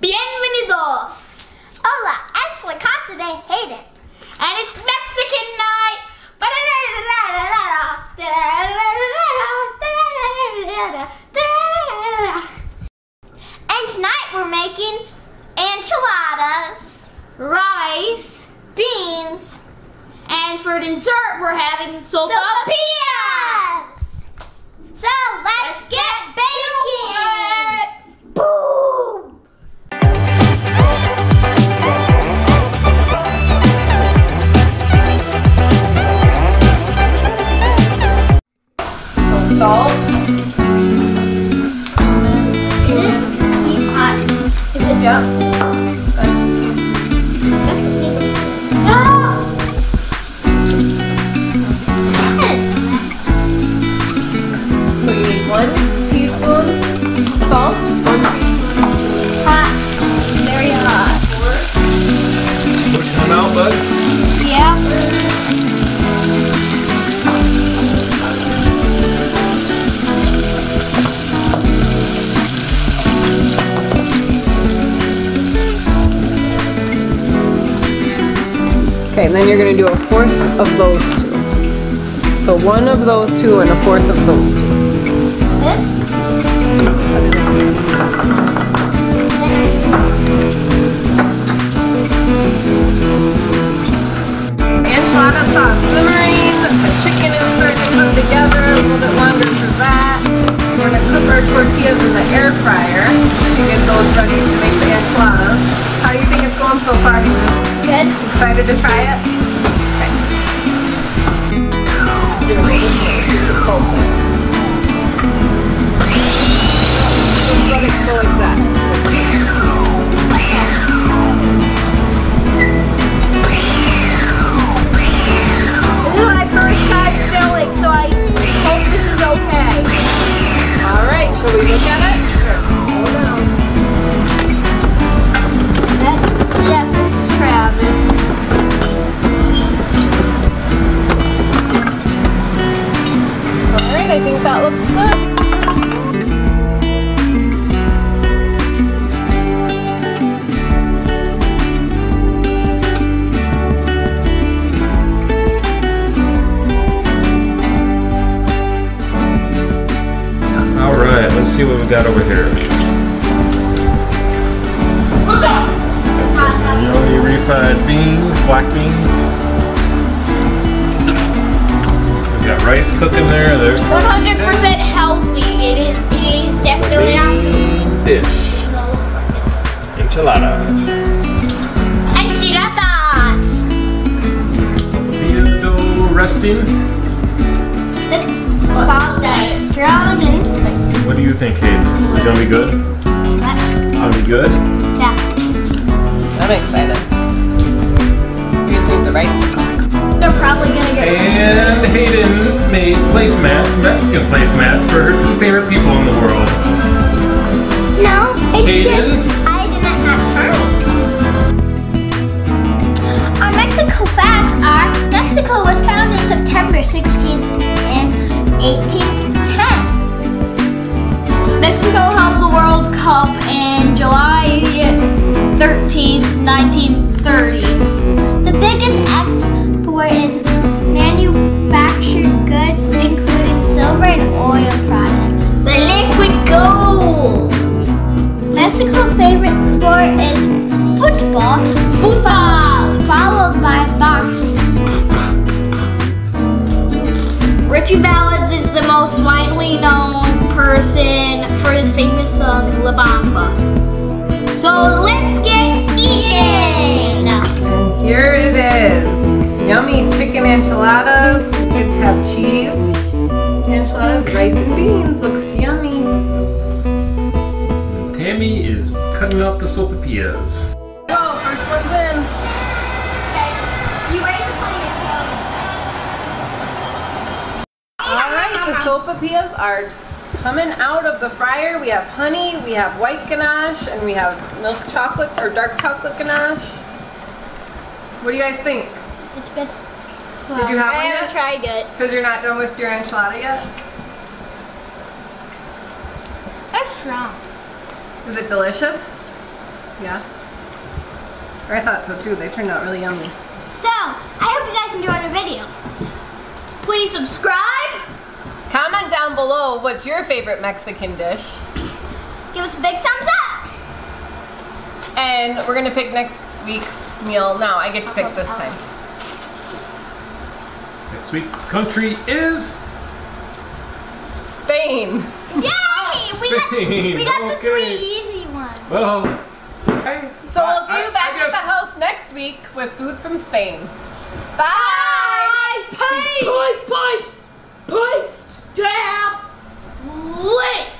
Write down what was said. Bienvenidos! Hola, es la casa de Hayden. And it's Mexican night! And tonight we're making enchiladas, rice, beans, and for dessert we're having sopapillas! So let's get baking! Boom! Salt. This piece hot. Is it just? That's the key. No! So you need 1 teaspoon salt. Hot. Very hot. Push them out, bud. Yeah. Okay, and then you're going to do a fourth of those two. So 1 of those 2 and a fourth of those two. This? Enchilada sauce simmering. The chicken is starting to come together. A little bit longer for that. We're going to cook our tortillas in the air fryer to get those ready to make the enchiladas. How do you think it's going so far? Good. Excited to try it? Okay. They're right here. Just let it go like that. This is my first time filming, so I hope this is okay. Alright, shall we look at it? Sure. Hold on. Yes, this is Travis. Alright, I think that looks good. Alright, let's see what we've got over here. Refried beans, black beans. We've got rice cooking there. There's 100% healthy. It is definitely not dish. Enchiladas. Enchiladas. Tortilla dough resting. The salt is drowned in spice. What do you think, Hayden? Is it gonna be good? Gonna be good? Yeah. I'm excited. The rice to cook. They're probably gonna get. And Hayden made placemats, Mexican placemats, for her 2 favorite people in the world. No, it's Hayden. Just I didn't have time. Our Mexico facts are: Mexico was founded September 16th in 1810. Mexico held the World Cup in July 13th, 1930. The biggest export is manufactured goods, including silver and oil products. The liquid gold! Mexico's favorite sport is football. Football! Followed by boxing. Richie Valens is the most widely known person for his famous song, La Bamba. So let's get eating! Here it is. Yummy chicken enchiladas. The kids have cheese. Enchiladas, rice, and beans. Looks yummy. And Tammy is cutting up the sopapillas. Oh, first one's in. Okay. You raise the plate. Alright, the sopapillas are coming out of the fryer. We have honey, we have white ganache, and we have milk chocolate or dark chocolate ganache. What do you guys think? It's good. Wow. Did you have one yet? I haven't tried it. Because you're not done with your enchilada yet? That's strong. Is it delicious? Yeah? I thought so too. They turned out really yummy. So, I hope you guys enjoyed the video. Please subscribe. Comment down below what's your favorite Mexican dish. Give us a big thumbs up. And we're going to pick next week's meal. Now I get to pick this time. Next week's country is... Spain. Yay! Spain. We got the three easy ones. Well, okay. So we'll see you back at the house next week with food from Spain. Bye! Peace! Peace! Peace! Stab! Lick!